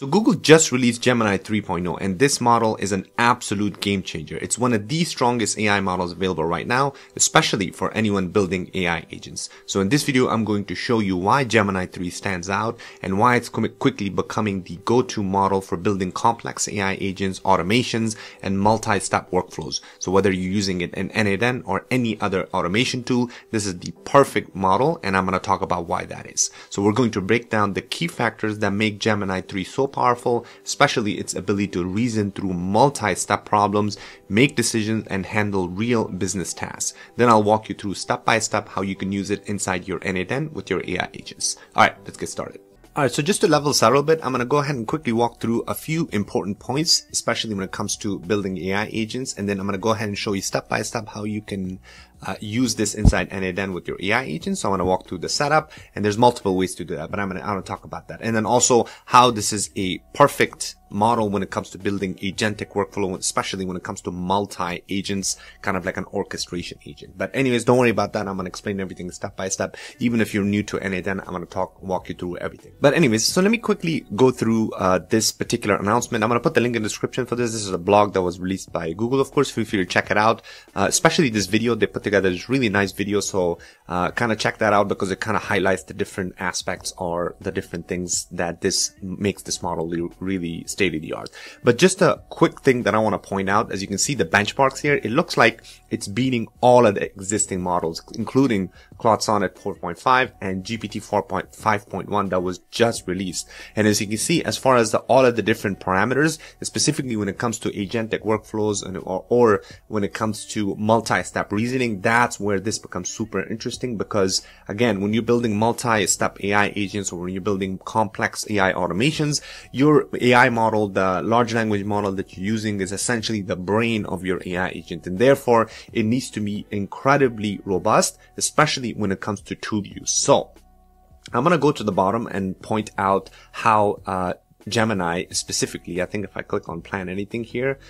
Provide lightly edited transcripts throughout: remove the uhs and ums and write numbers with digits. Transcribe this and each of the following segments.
So Google just released Gemini 3.0, and this model is an absolute game changer. It's one of the strongest AI models available right now, especially for anyone building AI agents. So in this video, I'm going to show you why Gemini 3 stands out and why it's quickly becoming the go-to model for building complex AI agents, automations, and multi-step workflows. So whether you're using it in n8n or any other automation tool, this is the perfect model, and I'm going to talk about why that is. So we're going to break down the key factors that make Gemini 3 so powerful, especially its ability to reason through multi-step problems, make decisions, and handle real business tasks. Then I'll walk you through step-by-step how you can use it inside your n8n with your AI agents. All right, let's get started. All right, so just to level set a little bit, I'm going to go ahead and quickly walk through a few important points, especially when it comes to building AI agents. And then I'm going to go ahead and show you step-by-step how you can use this inside n8n with your AI agent. So I want to walk through the setup, and there's multiple ways to do that, but I'm going to talk about that. And then also how this is a perfect model when it comes to building agentic workflow, especially when it comes to multi-agents, kind of like an orchestration agent. But anyways, don't worry about that. I'm going to explain everything step by step. Even if you're new to n8n, I'm going to walk you through everything. But anyways, so let me quickly go through this particular announcement. I'm going to put the link in the description for this. This is a blog that was released by Google, of course. Feel free to check it out, especially this video they put together. It's really nice video, so kind of check that out because it kind of highlights the different aspects or the different things that this makes this model really state of the art. But just a quick thing that I want to point out, as you can see the benchmarks here, it looks like it's beating all of the existing models, including Claude Sonnet 4.5 and GPT 4.5.1 that was just released. And as you can see, as far as all of the different parameters, specifically when it comes to agentic workflows and or when it comes to multi-step reasoning, that's where this becomes super interesting, because again, when you're building multi-step AI agents or when you're building complex AI automations, your AI model, the large language model that you're using, is essentially the brain of your AI agent, and therefore it needs to be incredibly robust, especially when it comes to tool use. So I'm going to go to the bottom and point out how Gemini specifically, I think if I click on plan anything here,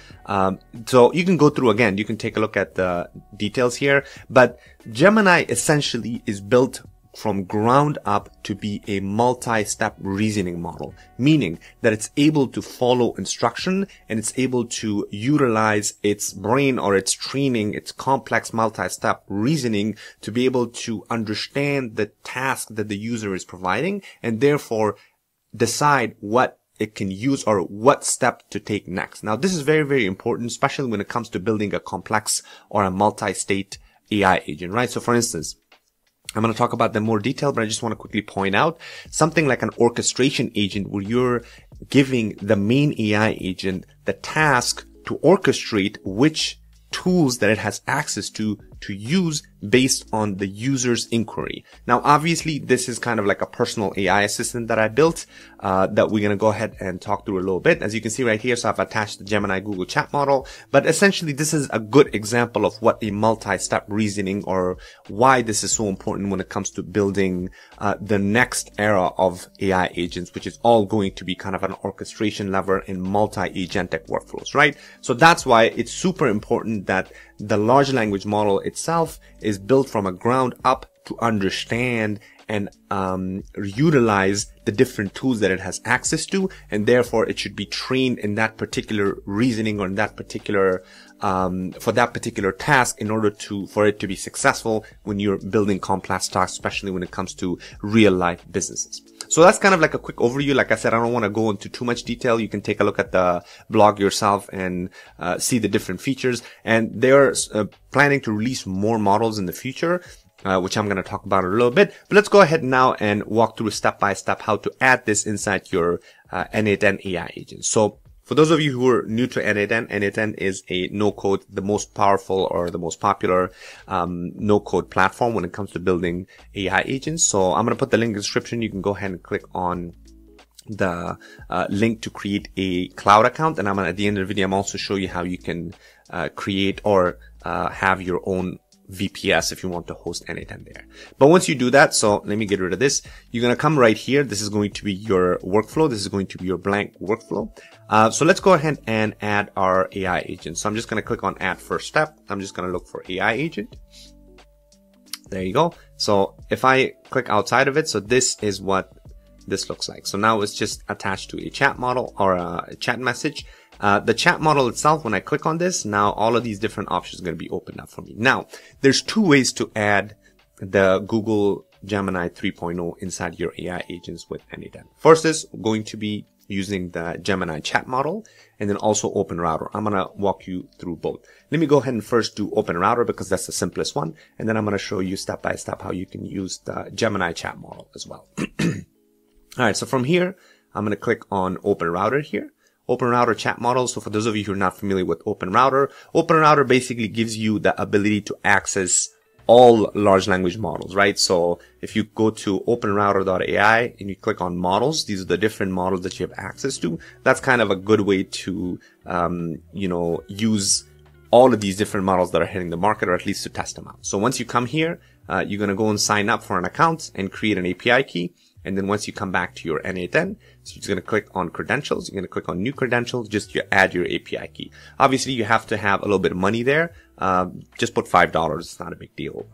so you can go through again, you can take a look at the details here, but Gemini essentially is built from ground up to be a multi-step reasoning model, meaning that it's able to follow instruction and it's able to utilize its brain or its training, its complex multi-step reasoning, to be able to understand the task that the user is providing and therefore decide what it can use or what step to take next. Now, this is very, very important, especially when it comes to building a complex or a multi-state AI agent, right? So for instance, I'm going to talk about them more detail, but I just want to quickly point out something like an orchestration agent where you're giving the main AI agent the task to orchestrate which tools that it has access to use based on the user's inquiry. Now, obviously, this is kind of like a personal AI assistant that I built that we're going to go ahead and talk through a little bit. As you can see right here, so I've attached the Gemini Google chat model, but essentially this is a good example of what a multi-step reasoning, or why this is so important when it comes to building the next era of AI agents, which is all going to be kind of an orchestration lever in multi-agentic workflows, right? So that's why it's super important that the large language model itself is built from a ground up to understand and utilize the different tools that it has access to, and therefore it should be trained in that particular reasoning or in that particular for that particular task in order for it to be successful when you're building complex tasks, especially when it comes to real life businesses. So that's kind of like a quick overview. Like I said, I don't want to go into too much detail. You can take a look at the blog yourself and see the different features. And they're planning to release more models in the future, which I'm going to talk about in a little bit. But let's go ahead now and walk through step by step how to add this inside your n8n AI agent. So for those of you who are new to n8n, n8n is a no-code, the most powerful or the most popular no-code platform when it comes to building AI agents. So I'm going to put the link in the description. You can go ahead and click on the link to create a cloud account, and I'm going to, at the end of the video, I'm also show you how you can create or have your own VPS if you want to host n8n there. But once you do that, so let me get rid of this. You're going to come right here. This is going to be your workflow. This is going to be your blank workflow. So let's go ahead and add our AI agent. So I'm just going to click on add first step. I'm just going to look for AI agent. There you go. So if I click outside of it, so this is what this looks like. So now it's just attached to a chat model or a chat message. The chat model itself, when I click on this, now all of these different options are going to be opened up for me. Now, there's two ways to add the Google Gemini 3.0 inside your AI agents with n8n. First is going to be using the Gemini chat model and then also OpenRouter. I'm going to walk you through both. Let me go ahead and first do OpenRouter because that's the simplest one. And then I'm going to show you step by step how you can use the Gemini chat model as well. All right. So from here, I'm going to click on OpenRouter here. OpenRouter chat model. So for those of you who are not familiar with OpenRouter, OpenRouter basically gives you the ability to access all large language models, right? So if you go to openrouter.ai and you click on models, these are the different models that you have access to. That's kind of a good way to, you know, use all of these different models that are hitting the market, or at least to test them out. So once you come here, you're going to go and sign up for an account and create an API key. And then once you come back to your n8n, so you're just going to click on credentials. You're going to click on new credentials, just to add your API key. Obviously, you have to have a little bit of money there. Just put $5. It's not a big deal.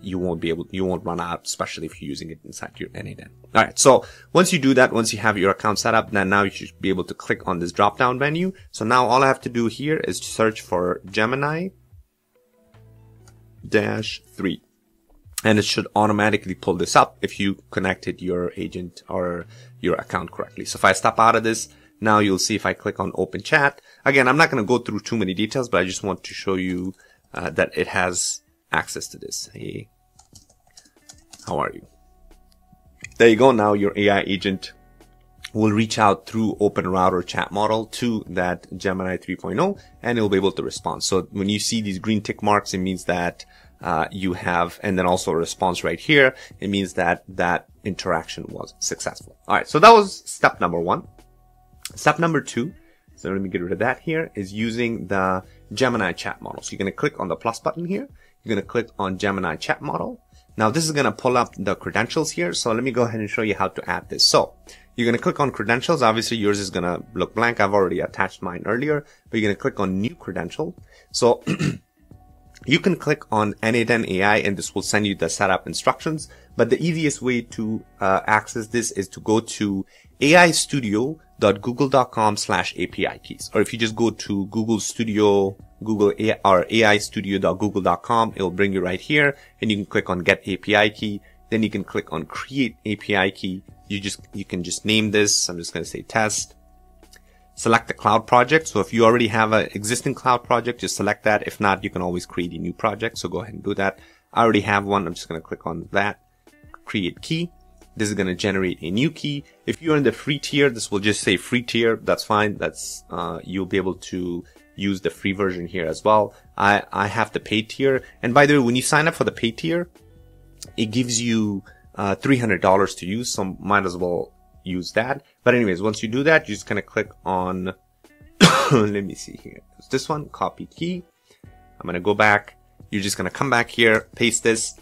You won't run out, especially if you're using it inside your n8n. All right. So once you do that, once you have your account set up, then now you should be able to click on this drop down menu. So now all I have to do here is search for Gemini-3. And it should automatically pull this up if you connected your agent or your account correctly. So if I step out of this, now you'll see if I click on open chat. Again, I'm not going to go through too many details, but I just want to show you that it has access to this. Hey, how are you? There you go. Now your AI agent will reach out through OpenRouter chat model to that Gemini 3.0 and it'll be able to respond. So when you see these green tick marks, it means that you have, and then also a response right here. It means that that interaction was successful. All right. So that was step number one. Step number two. So let me get rid of that here, is using the Gemini chat model. So you're going to click on the plus button here. You're going to click on Gemini chat model. Now this is going to pull up the credentials here. So let me go ahead and show you how to add this. So you're going to click on credentials. Obviously yours is going to look blank. I've already attached mine earlier, but you're going to click on new credential. So you can click on n8n AI and this will send you the setup instructions. But the easiest way to access this is to go to aistudio.google.com/API keys. Or if you just go to Google Studio, Google AI, or aistudio.google.com, it'll bring you right here and you can click on get API key. Then you can click on create API key. You can just name this. I'm just going to say test. Select the cloud project. So if you already have an existing cloud project, just select that. If not, you can always create a new project. So go ahead and do that. I already have one. I'm just going to click on that. Create key. This is going to generate a new key. If you're in the free tier, this will just say free tier. That's fine. That's, you'll be able to use the free version here as well. I have the paid tier. And by the way, when you sign up for the paid tier, it gives you, $300 to use. So might as well use that. But anyways, once you do that, you're just going to click on, let me see here. It's this one, copy key. I'm going to go back. You're just going to come back here, paste this,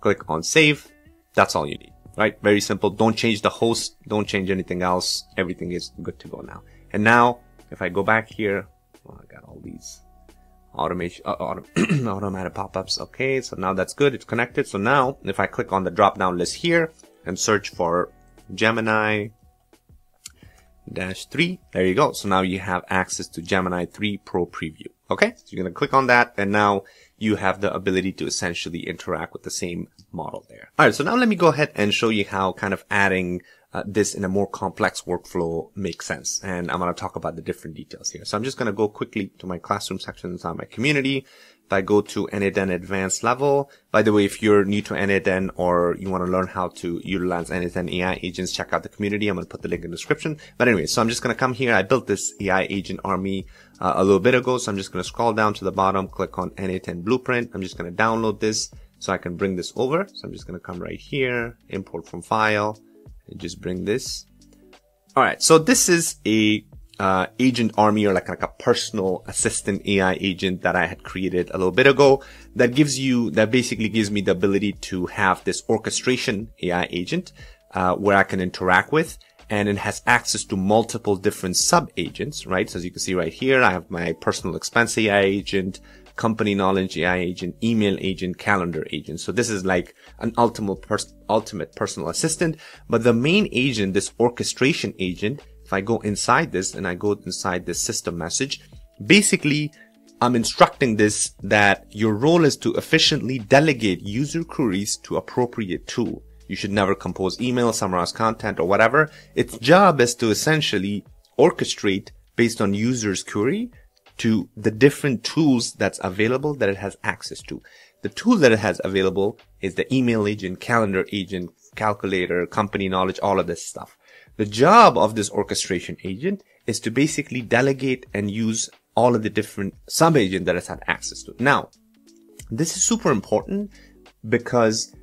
click on save. That's all you need, right? Very simple. Don't change the host. Don't change anything else. Everything is good to go now. And now if I go back here, well, I got all these automation, automatic pop-ups. Okay. So now that's good. It's connected. So now if I click on the drop down list here and search for Gemini-3. There you go. So now you have access to Gemini 3 Pro Preview. Okay. So you're going to click on that. And now you have the ability to essentially interact with the same model there. All right. So now let me go ahead and show you how kind of adding this in a more complex workflow makes sense. And I'm going to talk about the different details here. So I'm just going to go quickly to my classroom section inside my community. If I go to n8n advanced level, by the way, if you're new to n8n or you want to learn how to utilize n8n AI agents, check out the community. I'm going to put the link in the description. But anyway, so I'm just going to come here. I built this AI agent army a little bit ago. So I'm just going to scroll down to the bottom, click on n8n blueprint. I'm just going to download this so I can bring this over. So I'm just going to come right here, import from file, and just bring this. All right. So this is a agent army, or like a personal assistant AI agent that I had created a little bit ago that gives you, that basically gives me the ability to have this orchestration AI agent, where I can interact with, and it has access to multiple different sub agents, right? So as you can see right here, I have my personal expense AI agent, company knowledge AI agent, email agent, calendar agent. So this is like an ultimate personal assistant. But the main agent, this orchestration agent, if I go inside this and I go inside this system message, basically I'm instructing this that your role is to efficiently delegate user queries to appropriate tool. You should never compose email, summarize content, or whatever. Its job is to essentially orchestrate based on user's query to the different tools that's available that it has access to. The tool that it has available is the email agent, calendar agent, calculator, company knowledge, all of this stuff. The job of this orchestration agent is to basically delegate and use all of the different sub-agents that it's had access to. Now, this is super important because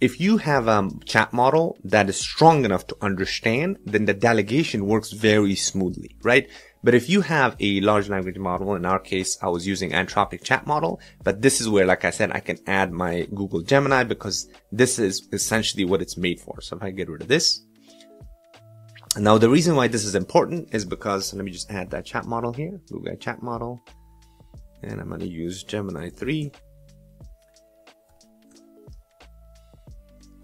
if you have a chat model that is strong enough to understand, then the delegation works very smoothly, right? But if you have a large language model, in our case, I was using Anthropic chat model, but this is where, like I said, I can add my Google Gemini because this is essentially what it's made for. So if I get rid of this. Now, the reason why this is important is because, let me just add that chat model here, Google chat model, and I'm going to use Gemini 3.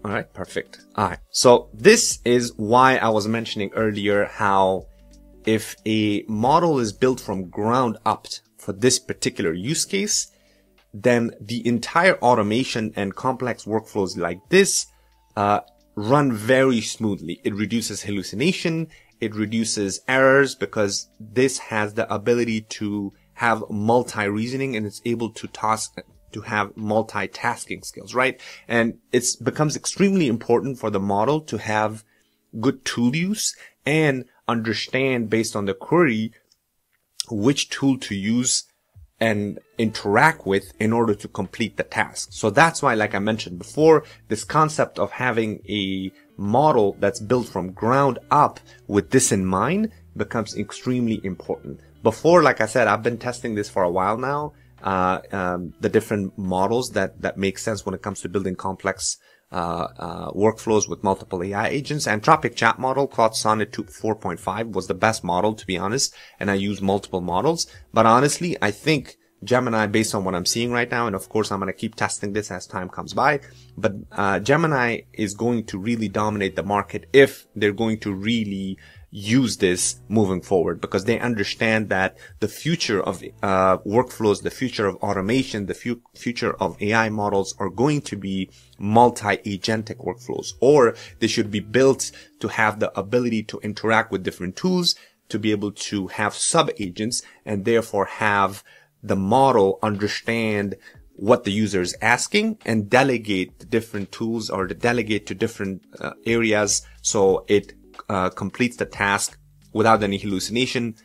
All right, perfect. All right. So this is why I was mentioning earlier how if a model is built from ground up for this particular use case, then the entire automation and complex workflows like this run very smoothly. It reduces hallucination. It reduces errors because this has the ability to have multi-reasoning and it's able to have multitasking skills, right? And it becomes extremely important for the model to have good tool use and understand based on the query which tool to use and interact with in order to complete the task. So that's why, like I mentioned before, this concept of having a model that's built from ground up with this in mind becomes extremely important. Before, like I said, I've been testing this for a while now. The different models that make sense when it comes to building complex workflows with multiple AI agents. Anthropic chat model, Claude Sonnet 4.5 was the best model, to be honest, and I use multiple models. But honestly, I think Gemini, based on what I'm seeing right now, and of course I'm going to keep testing this as time comes by, but Gemini is going to really dominate the market if they're going to really use this moving forward, because they understand that the future of workflows, the future of automation, the future of AI models are going to be multi-agentic workflows, or they should be built to have the ability to interact with different tools, to be able to have sub-agents, and therefore have the model understand what the user is asking and delegate the different tools, or to delegate to different areas, so it completes the task without any hallucination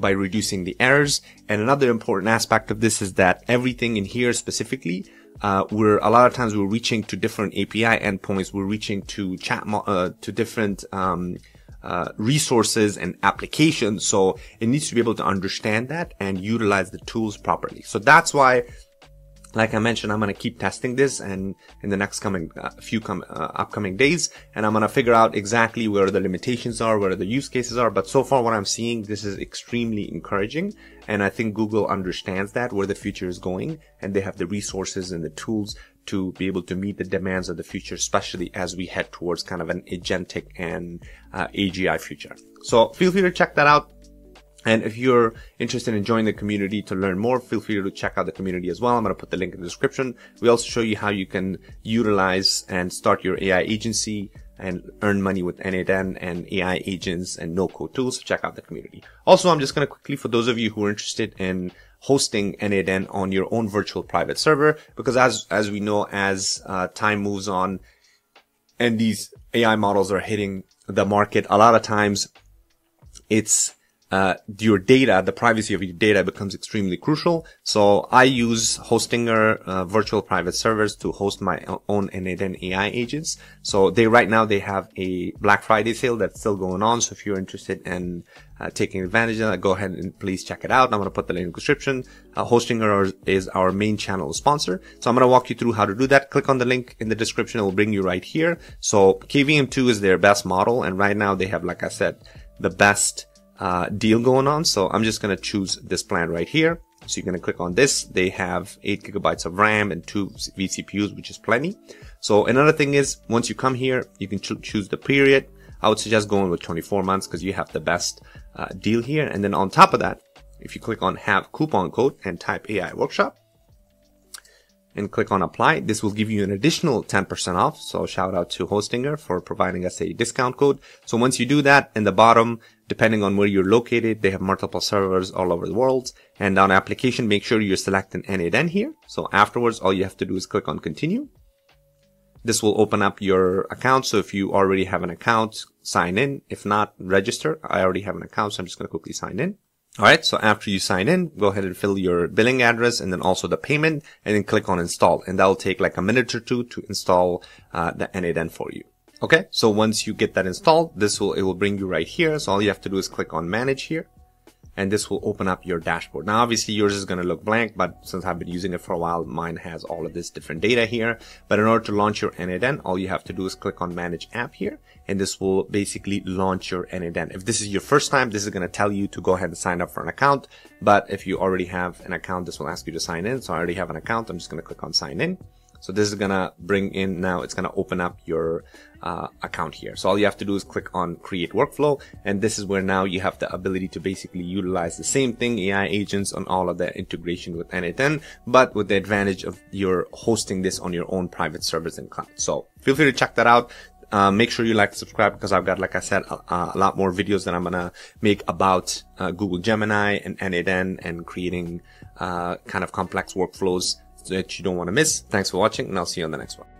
by reducing the errors. And another important aspect of this is that everything in here specifically, a lot of times we're reaching to different API endpoints, we're reaching to different resources and applications. So it needs to be able to understand that and utilize the tools properly. So that's why, like I mentioned, I'm going to keep testing this, and in the next upcoming days, and I'm going to figure out exactly where the limitations are, where the use cases are. But so far what I'm seeing, this is extremely encouraging. And I think Google understands that, where the future is going, and they have the resources and the tools to be able to meet the demands of the future, especially as we head towards kind of an agentic and AGI future. So feel free to check that out. And if you're interested in joining the community to learn more, feel free to check out the community as well. I'm going to put the link in the description. We also show you how you can utilize and start your AI agency and earn money with n8n and AI agents and no-code tools. So check out the community. Also, I'm just going to quickly, for those of you who are interested in hosting n8n on your own virtual private server, because as we know, as time moves on and these AI models are hitting the market, a lot of times it's your data, the privacy of your data becomes extremely crucial. So I use Hostinger virtual private servers to host my own n8n AI agents. So right now they have a Black Friday sale that's still going on. So if you're interested in taking advantage of that, go ahead and please check it out. I'm going to put the link in the description. Hostinger is our main channel sponsor. So I'm going to walk you through how to do that. Click on the link in the description. It will bring you right here. So KVM2 is their best model. And right now they have, like I said, the best deal going on. So I'm just going to choose this plan right here. So you're going to click on this. They have 8 gigabytes of RAM and 2 vCPUs, which is plenty. So another thing is, once you come here, you can choose the period. I would suggest going with 24 months because you have the best deal here. And then on top of that, if you click on have coupon code and type AI workshop and click on apply, this will give you an additional 10% off. So shout out to Hostinger for providing us a discount code. So once you do that, in the bottom, depending on where you're located, they have multiple servers all over the world. And on application, make sure you select an n8n here. So afterwards, all you have to do is click on continue. This will open up your account. So if you already have an account, sign in. If not, register. I already have an account, so I'm just going to quickly sign in. All right. So after you sign in, go ahead and fill your billing address and then also the payment, and then click on install. And that'll take like a minute or two to install the n8n for you. Okay. So once you get that installed, it will bring you right here. So all you have to do is click on manage here, and this will open up your dashboard. Now, obviously yours is going to look blank, but since I've been using it for a while, mine has all of this different data here. But in order to launch your n8n, all you have to do is click on manage app here, and this will basically launch your n8n. If this is your first time, this is going to tell you to go ahead and sign up for an account. But if you already have an account, this will ask you to sign in. So I already have an account. I'm just going to click on sign in. So this is going to bring in, now it's going to open up your account here. So all you have to do is click on create workflow. And this is where now you have the ability to basically utilize the same thing, AI agents on all of their integration with n8n, but with the advantage of you're hosting this on your own private servers and cloud. So feel free to check that out. Make sure you like, subscribe, because I've got, like I said, a lot more videos that I'm going to make about Google Gemini and n8n and creating kind of complex workflows that you don't want to miss. Thanks for watching, and I'll see you on the next one.